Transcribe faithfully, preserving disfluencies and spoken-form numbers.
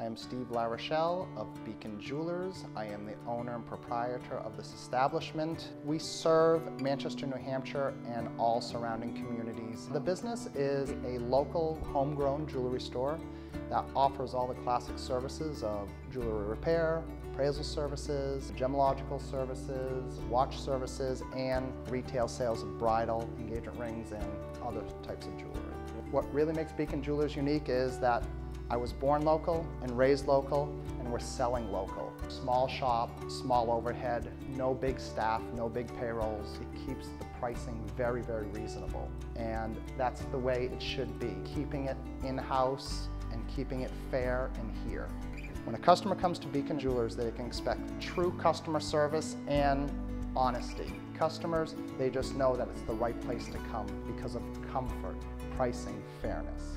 I am Steve LaRochelle of Beacon Jewelers. I am the owner and proprietor of this establishment. We serve Manchester, New Hampshire and all surrounding communities. The business is a local homegrown jewelry store that offers all the classic services of jewelry repair, appraisal services, gemological services, watch services, and retail sales of bridal, engagement rings, and other types of jewelry. What really makes Beacon Jewelers unique is that I was born local and raised local, and we're selling local. Small shop, small overhead, no big staff, no big payrolls. It keeps the pricing very, very reasonable, and that's the way it should be, keeping it in-house and keeping it fair and here. When a customer comes to Beacon Jewelers, they can expect true customer service and honesty. Customers, they just know that it's the right place to come because of comfort, pricing, fairness.